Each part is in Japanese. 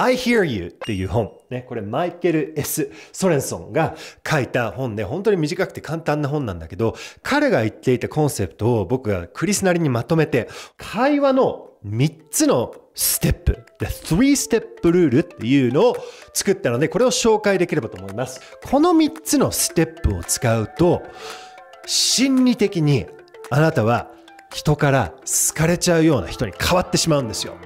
I hear you っていう本。ね、これマイケル S ソレンソンが書いた本で、本当に短くて簡単な本なんだけど、彼が言っていたコンセプトを僕がクリスなりにまとめて、会話の3つのステップ、The Three Step Rule っていうのを作ったので、これを紹介できればと思います。この3つのステップを使うと、心理的にあなたは人から好かれちゃうような人に変わってしまうんですよ。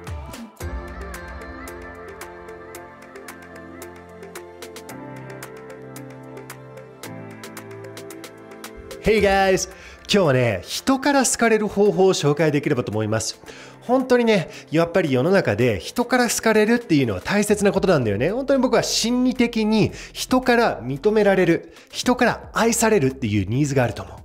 Hey guys! 今日はね、人から好かれる方法を紹介できればと思います。本当にね、やっぱり世の中で人から好かれるっていうのは大切なことなんだよね。本当に僕は心理的に人から認められる、人から愛されるっていうニーズがあると思う。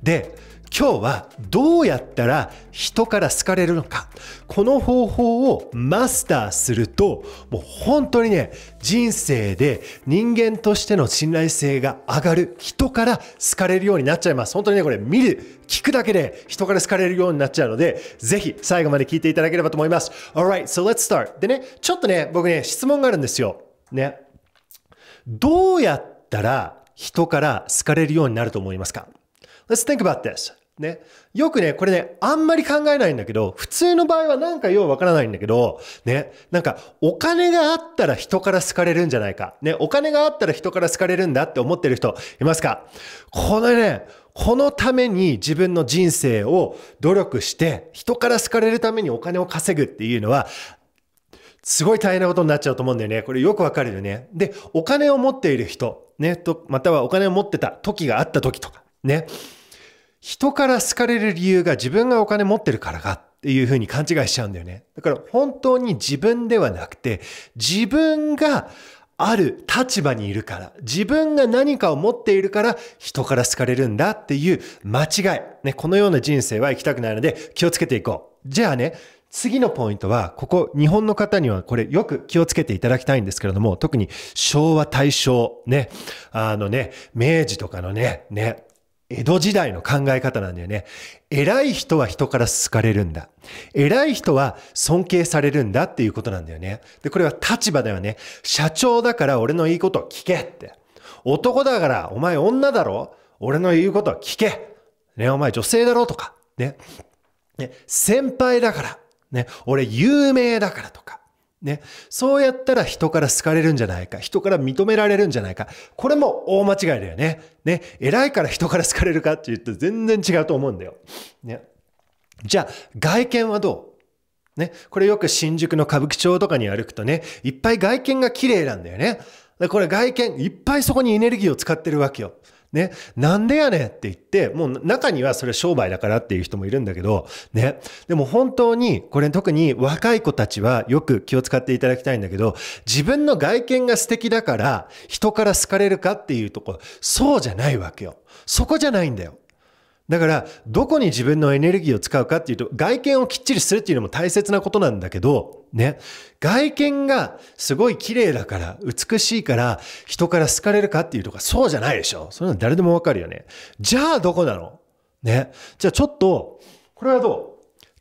で、今日はどうやったら人から好かれるのか。この方法をマスターすると、もう本当にね、人生で人間としての信頼性が上がる、人から好かれるようになっちゃいます。本当にね、これ見る、聞くだけで人から好かれるようになっちゃうので、ぜひ最後まで聞いていただければと思います。Alright, so let's start. でね、ちょっとね、僕ね、質問があるんですよ。ね。どうやったら人から好かれるようになると思いますか？ Let's think about this.ね、よくね、これね、あんまり考えないんだけど、普通の場合はなんかようわからないんだけど、ね、なんかお金があったら人から好かれるんじゃないか。ね、お金があったら人から好かれるんだって思ってる人いますか？このね、このために自分の人生を努力して、人から好かれるためにお金を稼ぐっていうのは、すごい大変なことになっちゃうと思うんだよね。これよくわかるよね。で、お金を持っている人、ね、と、またはお金を持ってた時があった時とか、ね。人から好かれる理由が自分がお金持ってるからかっていうふうに勘違いしちゃうんだよね。だから本当に自分ではなくて、自分がある立場にいるから、自分が何かを持っているから人から好かれるんだっていう間違い。ね、このような人生は生きたくないので気をつけていこう。じゃあね、次のポイントは、ここ日本の方にはこれよく気をつけていただきたいんですけれども、特に昭和大正ね、明治とかのね、江戸時代の考え方なんだよね。偉い人は人から好かれるんだ。偉い人は尊敬されるんだっていうことなんだよね。で、これは立場だよね。社長だから俺の言うことを聞けって。男だからお前女だろ？俺の言うことを聞け。ね、お前女性だろとか。ね。先輩だから。ね、俺有名だからとか。ね、そうやったら人から好かれるんじゃないか。人から認められるんじゃないか。これも大間違いだよね。ね、偉いから人から好かれるかって言うと全然違うと思うんだよ。ね。じゃあ、外見はどう？ね、これよく新宿の歌舞伎町とかに歩くとね、いっぱい外見が綺麗なんだよね。これ外見、いっぱいそこにエネルギーを使ってるわけよ。ね、なんでやねんって言って、もう中にはそれ商売だからっていう人もいるんだけど、ね。でも本当に、これ特に若い子たちはよく気を使っていただきたいんだけど、自分の外見が素敵だから人から好かれるかっていうとこ、そうじゃないわけよ。そこじゃないんだよ。だから、どこに自分のエネルギーを使うかっていうと、外見をきっちりするっていうのも大切なことなんだけど、ね。外見がすごい綺麗だから、美しいから、人から好かれるかっていうとか、そうじゃないでしょ。それは誰でもわかるよね。じゃあ、どこなの？ね。じゃあ、ちょっと、これはどう？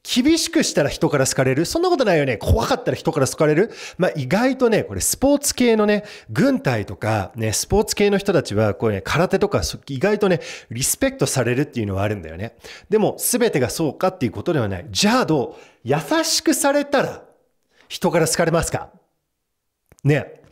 厳しくしたら人から好かれる？そんなことないよね。怖かったら人から好かれる？まあ意外とね、これスポーツ系のね、軍隊とかね、スポーツ系の人たちは、こうね、空手とか意外とね、リスペクトされるっていうのはあるんだよね。でも全てがそうかっていうことではない。じゃあどう？優しくされたら人から好かれますか？ね。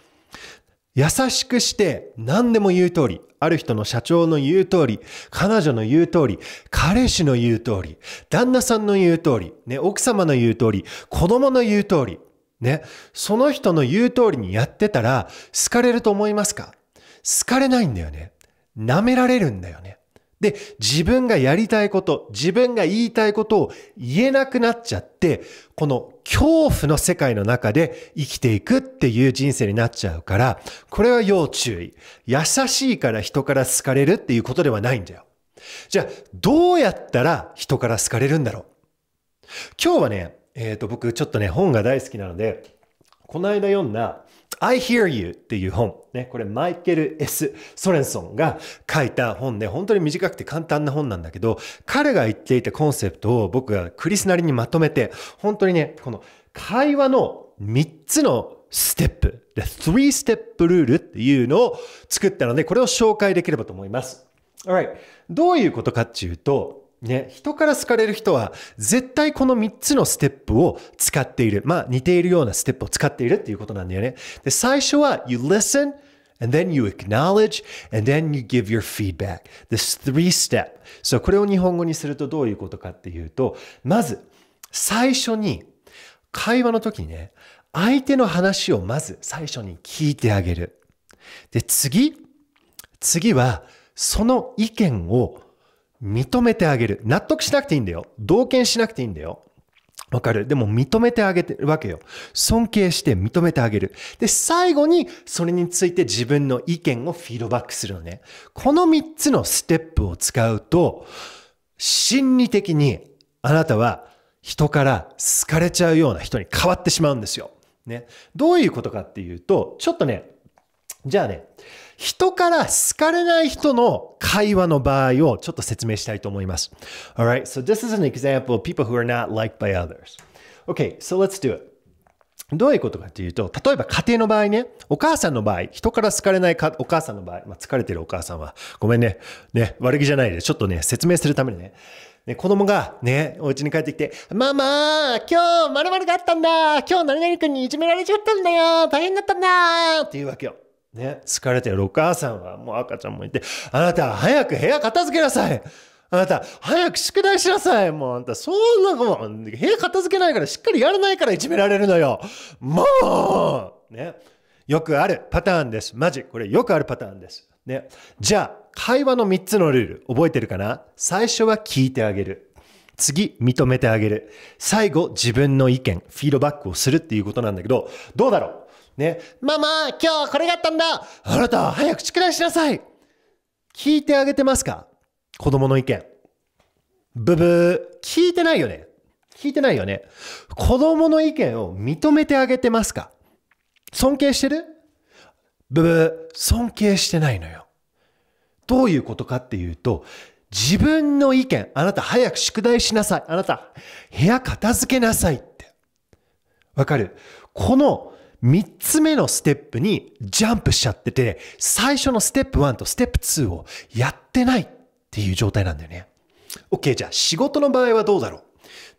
優しくして何でも言う通り、ある人の社長の言う通り、彼女の言う通り、彼氏の言う通り、旦那さんの言う通り、ね、奥様の言う通り、子供の言う通り、ね、その人の言う通りにやってたら好かれると思いますか？好かれないんだよね。舐められるんだよね。で、自分がやりたいこと、自分が言いたいことを言えなくなっちゃって、この恐怖の世界の中で生きていくっていう人生になっちゃうから、これは要注意。優しいから人から好かれるっていうことではないんだよ。じゃあ、どうやったら人から好かれるんだろう？今日はね、僕ちょっとね、本が大好きなので、この間読んだ、I hear you っていう本。ね、これマイケル S ソレンソンが書いた本で、本当に短くて簡単な本なんだけど、彼が言っていたコンセプトを僕がクリスなりにまとめて、本当にね、この会話の3つのステップ、3ステップルールっていうのを作ったので、これを紹介できればと思います。Alright. どういうことかっていうと、ね、人から好かれる人は絶対この3つのステップを使っている。まあ似ているようなステップを使っているっていうことなんだよね。で、最初は You listen, and then you acknowledge, and then you give your feedback. This three step. So これを日本語にするとどういうことかっていうと、まず最初に会話の時にね、相手の話をまず最初に聞いてあげる。で、次はその意見を認めてあげる。納得しなくていいんだよ。同見しなくていいんだよ。わかる。でも認めてあげてるわけよ。尊敬して認めてあげる。で、最後にそれについて自分の意見をフィードバックするのね。この3つのステップを使うと、心理的にあなたは人から好かれちゃうような人に変わってしまうんですよ。ね。どういうことかっていうと、ちょっとね、じゃあね、人から好かれない人の会話の場合をちょっと説明したいと思います。Alright, so this is an example of people who are not liked by others. Okay, so let's do it. どういうことかっていうと、例えば家庭の場合ね、お母さんの場合、人から好かれないお母さんの場合、まあ、疲れてるお母さんは、ごめんね、悪気じゃないで、ちょっとね、説明するためにね、子供がね、お家に帰ってきて、ママ、今日〇〇があったんだ、今日何々君にいじめられちゃったんだよ、大変だったんだっていうわけよ。ね、疲れてるお母さんはもう赤ちゃんもいて、あなた早く部屋片付けなさい。あなた早く宿題しなさい。もうあんたそんなもん、部屋片付けないからしっかりやらないからいじめられるのよ。もうね、よくあるパターンです。マジ、これよくあるパターンです。ね、じゃあ、会話の3つのルール、覚えてるかな？最初は聞いてあげる。次、認めてあげる。最後、自分の意見、フィードバックをするっていうことなんだけど、どうだろう？ね、ママ、今日これがあったんだ！あなた、早く宿題しなさい！聞いてあげてますか？子供の意見。ブブー、聞いてないよね。聞いてないよね。子供の意見を認めてあげてますか？尊敬してる？ブブー、尊敬してないのよ。どういうことかっていうと、自分の意見、あなた早く宿題しなさい。あなた、部屋片付けなさいって。わかる？この、3つ目のステップにジャンプしちゃってて、最初のステップ1とステップ2をやってないっていう状態なんだよね。OK、じゃあ仕事の場合はどうだろ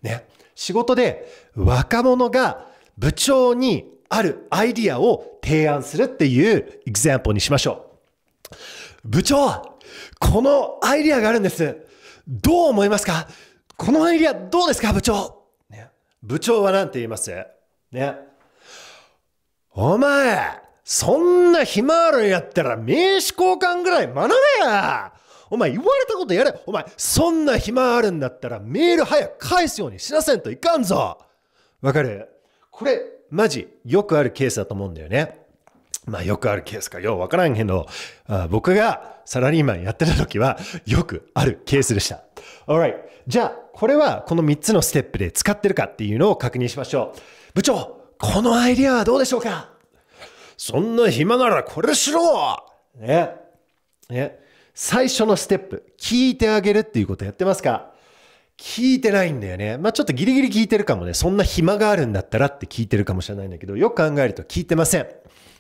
う？ね。仕事で若者が部長にあるアイディアを提案するっていうエグザンプルにしましょう。部長、このアイディアがあるんです。どう思いますか？このアイディアどうですか、部長？ね。部長は何て言います？ね。お前、そんな暇あるんやったら名刺交換ぐらい学べや！お前、言われたことやれ！お前、そんな暇あるんだったらメール早く返すようにしなせんといかんぞ！わかる？これ、マジ、よくあるケースだと思うんだよね。まあ、よくあるケースかようわからんけど、僕がサラリーマンやってた時はよくあるケースでした。Alright。じゃあ、これはこの3つのステップで使ってるかっていうのを確認しましょう。部長！このアイディアはどうでしょうか？そんな暇ならこれしろ！ね。ね。最初のステップ。聞いてあげるっていうことやってますか？聞いてないんだよね。まあ、ちょっとギリギリ聞いてるかもね。そんな暇があるんだったらって聞いてるかもしれないんだけど、よく考えると聞いてません。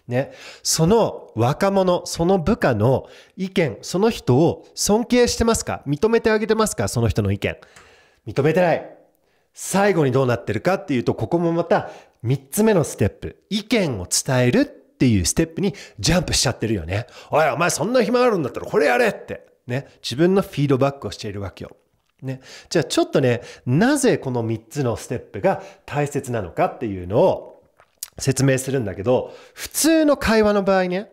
ね。その若者、その部下の意見、その人を尊敬してますか？認めてあげてますか？その人の意見。認めてない。最後にどうなってるかっていうと、ここもまた、3つ目のステップ、意見を伝えるっていうステップにジャンプしちゃってるよね。おい、お前そんな暇あるんだったらこれやれって。ね。自分のフィードバックをしているわけよ。ね。じゃあちょっとね、なぜこの3つのステップが大切なのかっていうのを説明するんだけど、普通の会話の場合ね、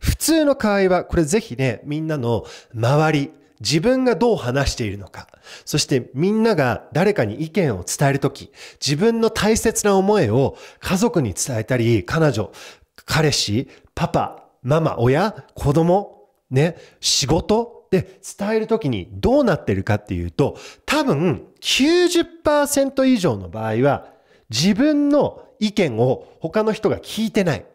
普通の会話、これぜひね、みんなの周り、自分がどう話しているのか。そしてみんなが誰かに意見を伝えるとき、自分の大切な思いを家族に伝えたり、彼女、彼氏、パパ、ママ、親、子供、ね、仕事で伝えるときにどうなってるかっていうと、多分 90% 以上の場合は自分の意見を他の人が聞いてない。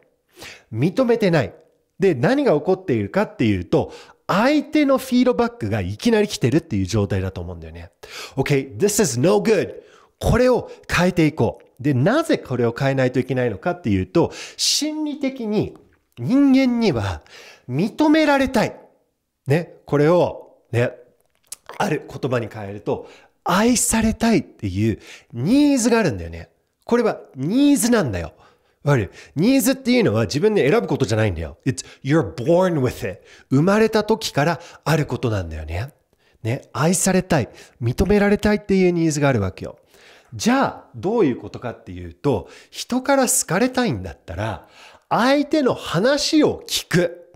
認めてない。で、何が起こっているかっていうと、相手のフィードバックがいきなり来てるっていう状態だと思うんだよね。Okay, this is no good. これを変えていこう。で、なぜこれを変えないといけないのかっていうと、心理的に人間には認められたい。ね、これをね、ある言葉に変えると、愛されたいっていうニーズがあるんだよね。これはニーズなんだよ。わかる？ニーズっていうのは自分で選ぶことじゃないんだよ。It's, you're born with it. 生まれた時からあることなんだよね。ね、愛されたい、認められたいっていうニーズがあるわけよ。じゃあ、どういうことかっていうと、人から好かれたいんだったら、相手の話を聞く。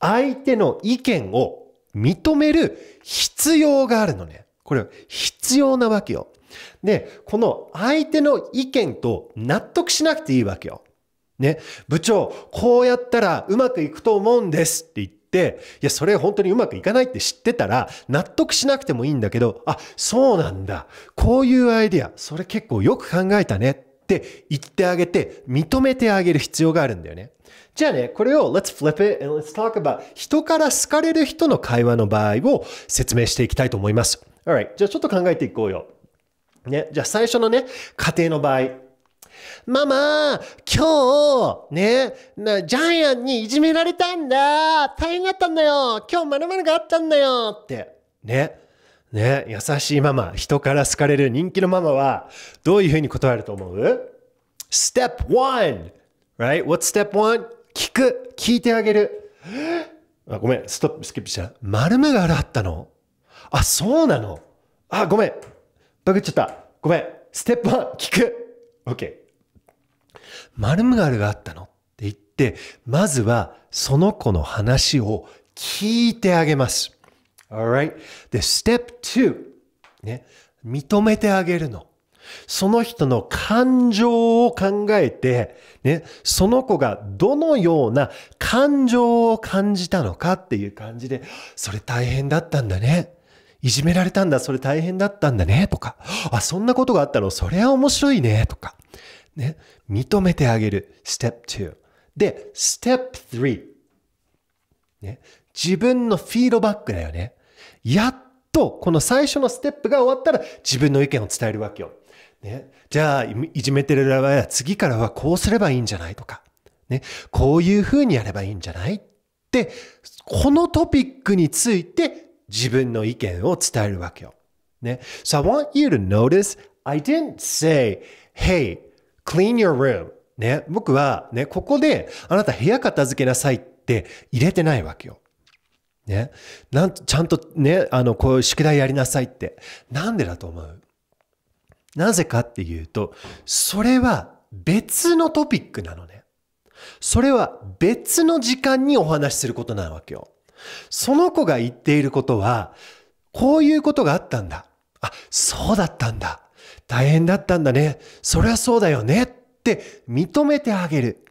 相手の意見を認める必要があるのね。これは必要なわけよ。で、この相手の意見と納得しなくていいわけよ。ね、部長、こうやったらうまくいくと思うんですって言って、いや、それ本当にうまくいかないって知ってたら納得しなくてもいいんだけど、あ、そうなんだ。こういうアイデア、それ結構よく考えたね。って言ってあげて、認めてあげる必要があるんだよね。じゃあね、これを Let's flip it and let's talk about 人から好かれる人の会話の場合を説明していきたいと思います。Alright、じゃあちょっと考えていこうよ。ね、じゃあ最初のね、家庭の場合。ママ、今日、ね、ジャイアンにいじめられたんだ。大変だったんだよ。今日〇〇があったんだよ。って。ね。ね、優しいママ、人から好かれる人気のママは、どういうふうに断ると思う？ Step 1! Right? What's step 1? 聞く。聞いてあげる。あ、ごめん。ストップ、スキップした。丸々があったの？あ、そうなの？あ、ごめん。バグっちゃった。ごめん。ステップ1、聞く。OK。丸々があったのって言って、まずは、その子の話を聞いてあげます。Alright. で、step 2。ね。認めてあげるの。その人の感情を考えて、ね。その子がどのような感情を感じたのかっていう感じで、それ大変だったんだね。いじめられたんだ。それ大変だったんだね。とか。あ、そんなことがあったの。それは面白いね。とか。ね。認めてあげる。step 2。で、step 3。ね。自分のフィードバックだよね。やっと、この最初のステップが終わったら自分の意見を伝えるわけよ。ね、じゃあ、いじめてる場合は次からはこうすればいいんじゃないとか、ね、こういうふうにやればいいんじゃないって、このトピックについて自分の意見を伝えるわけよ。ね、So I want you to notice, I didn't say, hey, clean your room. ね、僕は、ね、ここであなた部屋片付けなさいって入れてないわけよ。ね、ちゃんとね、こういう宿題やりなさいって。なんでだと思う？なぜかっていうと、それは別のトピックなのね。それは別の時間にお話しすることなわけよ。その子が言っていることは、こういうことがあったんだ。あ、そうだったんだ。大変だったんだね。そりゃそうだよねって認めてあげる。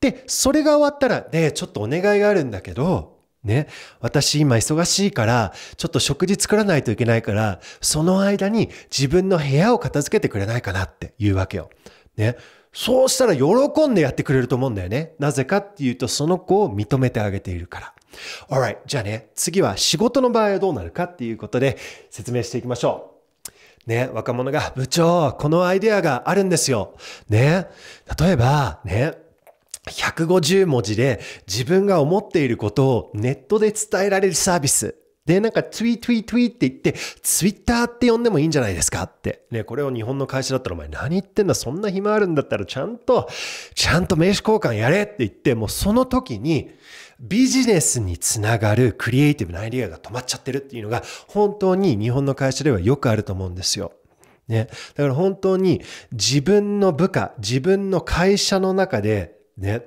で、それが終わったら、ね、ちょっとお願いがあるんだけど、ね、私今忙しいから、ちょっと食事作らないといけないから、その間に自分の部屋を片付けてくれないかなっていうわけよ。ね。そうしたら喜んでやってくれると思うんだよね。なぜかっていうと、その子を認めてあげているから。Alright. じゃあね、次は仕事の場合はどうなるかっていうことで説明していきましょう。ね、若者が、部長、このアイデアがあるんですよ。ね。例えば、ね。150文字で自分が思っていることをネットで伝えられるサービス。で、なんかツイって言って、ツイッターって呼んでもいいんじゃないですかって。ね、これを日本の会社だったらお前何言ってんだ、そんな暇あるんだったらちゃんと名刺交換やれって言って、もうその時にビジネスにつながるクリエイティブなアイデアが止まっちゃってるっていうのが本当に日本の会社ではよくあると思うんですよ。ね。だから本当に自分の部下、自分の会社の中でね、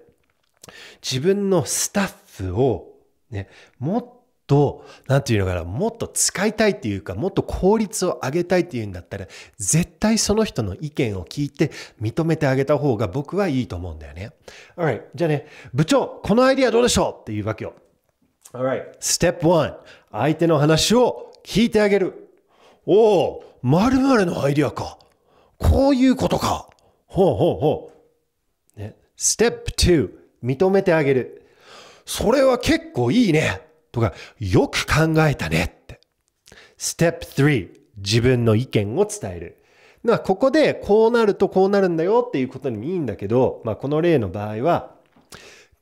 自分のスタッフを、ね、もっと、なんていうのかな、もっと使いたいっていうか、もっと効率を上げたいっていうんだったら、絶対その人の意見を聞いて認めてあげた方が僕はいいと思うんだよね。Alright. じゃあね、部長、このアイディアどうでしょうっていうわけよ。Alright. Step 1. 相手の話を聞いてあげる。おー、〇〇のアイディアか。こういうことか。ほうほうほう。ステップ2、認めてあげる。それは結構いいね。とか、よく考えたねって。ステップ3、自分の意見を伝える。まあここでこうなるとこうなるんだよっていうことにもいいんだけど、まあこの例の場合は、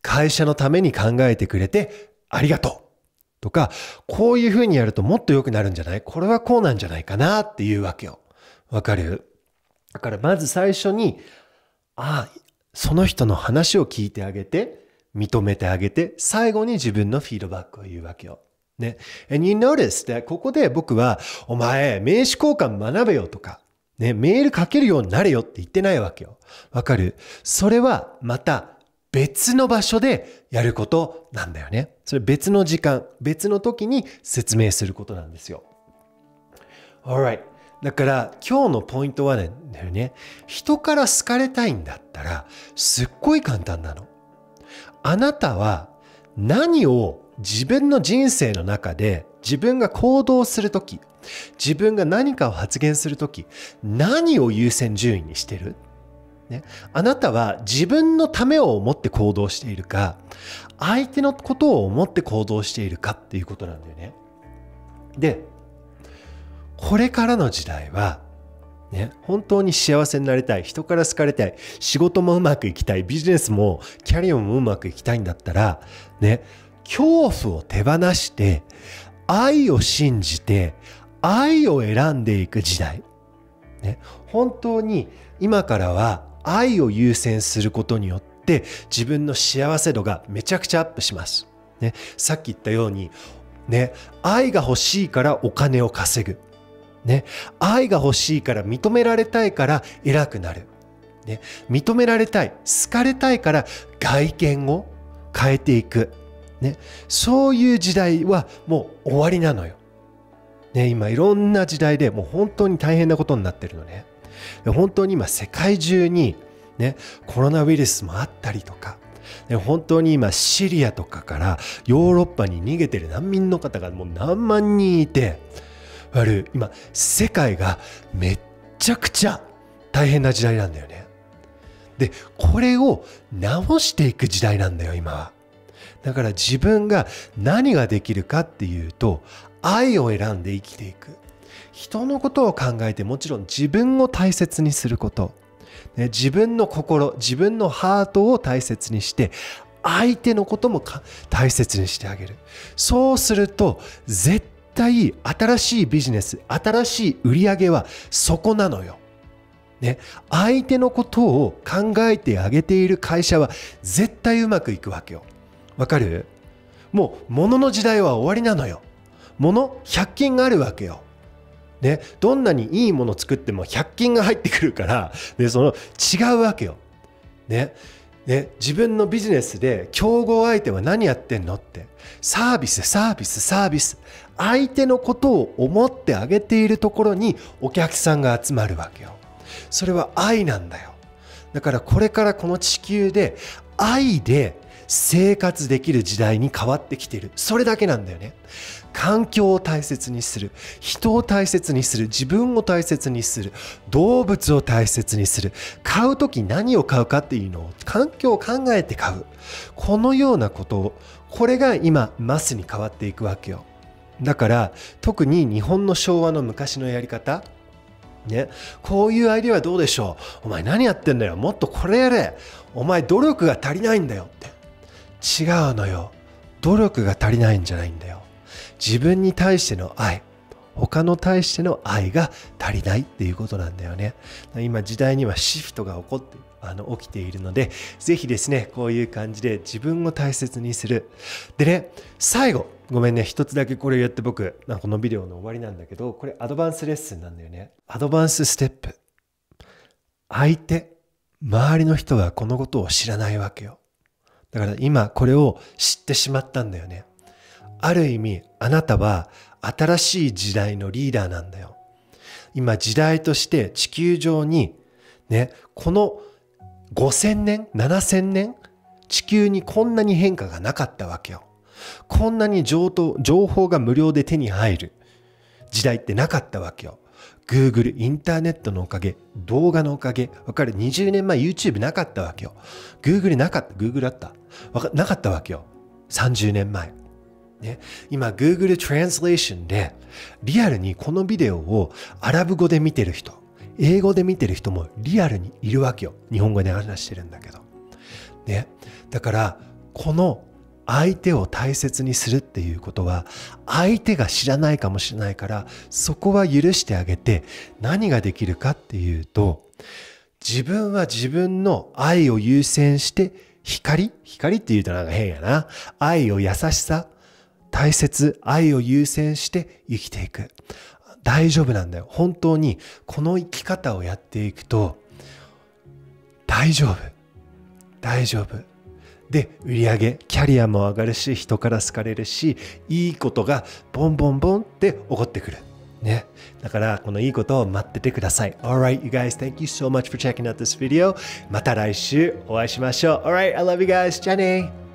会社のために考えてくれてありがとうとか、こういうふうにやるともっと良くなるんじゃない？これはこうなんじゃないかなっていうわけよ。わかる？だからまず最初に、ああ、その人の話を聞いてあげて、認めてあげて、最後に自分のフィードバックを言うわけよ。ね。And you notice that ここで僕は、お前、名刺交換学べよとか、ね、メール書けるようになれよって言ってないわけよ。わかる？それはまた別の場所でやることなんだよね。それ別の時間、別の時に説明することなんですよ。Alright。だから今日のポイントはね、人から好かれたいんだったらすっごい簡単なの。あなたは何を自分の人生の中で自分が行動するとき、自分が何かを発言するとき、何を優先順位にしてる？ね、あなたは自分のためを思って行動しているか、相手のことを思って行動しているかっていうことなんだよね。で、これからの時代は、ね、本当に幸せになりたい、人から好かれたい、仕事もうまくいきたい、ビジネスもキャリアもうまくいきたいんだったら、ね、恐怖を手放して、愛を信じて、愛を選んでいく時代。ね、本当に今からは愛を優先することによって自分の幸せ度がめちゃくちゃアップします。ね、さっき言ったように、ね、愛が欲しいからお金を稼ぐ。ね、愛が欲しいから認められたいから偉くなる、ね、認められたい、好かれたいから外見を変えていく、ね、そういう時代はもう終わりなのよ、ね、今いろんな時代でもう本当に大変なことになってるのね。本当に今世界中に、ね、コロナウイルスもあったりとか、ね、本当に今シリアとかからヨーロッパに逃げてる難民の方がもう何万人いて、今世界がめっちゃくちゃ大変な時代なんだよね。でこれを直していく時代なんだよ今は。だから自分が何ができるかっていうと、愛を選んで生きていく、人のことを考えて、もちろん自分を大切にすること、ね、自分の心、自分のハートを大切にして、相手のことも大切にしてあげる。そうすると絶対新しいビジネス、新しい売り上げはそこなのよ、ね、相手のことを考えてあげている会社は絶対うまくいくわけよ。わかる？もう物の時代は終わりなのよ。物100均があるわけよ、ね、どんなにいいもの作っても100均が入ってくるから、でその違うわけよ、ねね、自分のビジネスで競合相手は何やってんのって、サービスサービスサービス、相手のことを思ってあげているところにお客さんが集まるわけよ。それは愛なんだよ。だからこれからこの地球で愛で生活できる時代に変わってきている。それだけなんだよね。環境を大切にする、人を大切にする、自分を大切にする、動物を大切にする、買う時何を買うかっていうのを、環境を考えて買う、このようなことを、これが今マスに変わっていくわけよ。だから特に日本の昭和の昔のやり方ね、こういうアイデアはどうでしょう、お前何やってんだよ、もっとこれやれ、お前努力が足りないんだよって、違うのよ。努力が足りないんじゃないんだよ。自分に対しての愛、他の対しての愛が足りないっていうことなんだよね。今時代にはシフトが起こって起きているので、ぜひですね、こういう感じで自分を大切にする。でね、最後ごめんね、一つだけこれをやって、僕このビデオの終わりなんだけど、これアドバンスレッスンなんだよね。アドバンスステップ、相手、周りの人はこのことを知らないわけよ。だから今これを知ってしまったんだよね。ある意味あなたは新しい時代のリーダーなんだよ。今時代として地球上にね、この5000年、7000年、地球にこんなに変化がなかったわけよ。こんなに情報が無料で手に入る時代ってなかったわけよ。Google、インターネットのおかげ、動画のおかげ、わかる？ 20 年前 YouTube なかったわけよ。Google なかった、Google あった。なかったわけよ。30年前。ね、今 Google トランスレーションでリアルにこのビデオをアラブ語で見てる人、英語で見てる人もリアルにいるわけよ。日本語で話してるんだけど。ね。だから、この相手を大切にするっていうことは、相手が知らないかもしれないから、そこは許してあげて、何ができるかっていうと、自分は自分の愛を優先して、光って言うとなんか変やな。愛を優しさ、大切、愛を優先して生きていく。大丈夫なんだよ。本当にこの生き方をやっていくと、大丈夫。大丈夫。で、売り上げ、キャリアも上がるし、人から好かれるし、いいことがボンボンボンって起こってくる。ね。だから、このいいことを待っててください。Alright, you guys, thank you so much for checking out this video. また来週お会いしましょう。Alright, I love you guys. じゃあね。